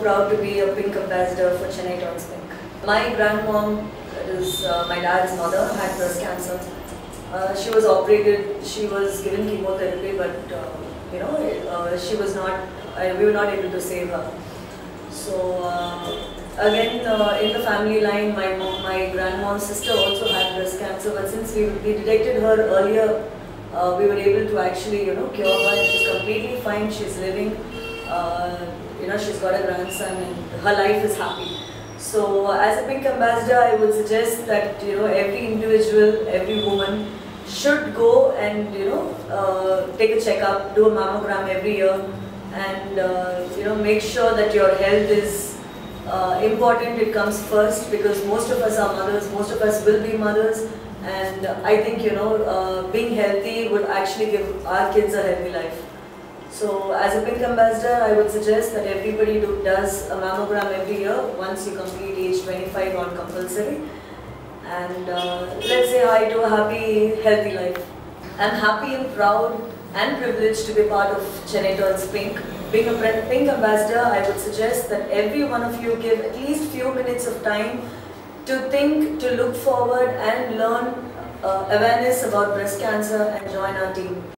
so proud to be a pink ambassador for Chennai Turns Pink. My grandmom, is my dad's mother, had breast cancer. She was operated, she was given chemotherapy, but she was not, we were not able to save her. So again, in the family line, my grandmom's sister also had breast cancer, but since we detected her earlier, we were able to actually cure her. She's completely fine. She's living. She's got a grandson, and her life is happy. So as a pink ambassador, I would suggest that every individual, every woman should go and take a checkup, do a mammogram every year, and make sure that your health is important. It comes first, because most of us are mothers, most of us will be mothers, and I think being healthy would actually give our kids a healthy life. So as a pink ambassador, I would suggest that everybody does a mammogram every year once you complete age 25, not compulsory. And let's say hi to a happy, healthy life. I'm happy and proud and privileged to be part of Chennai Turns Pink. Being a pink ambassador, I would suggest that every one of you give at least few minutes of time to think, to look forward and learn awareness about breast cancer and join our team.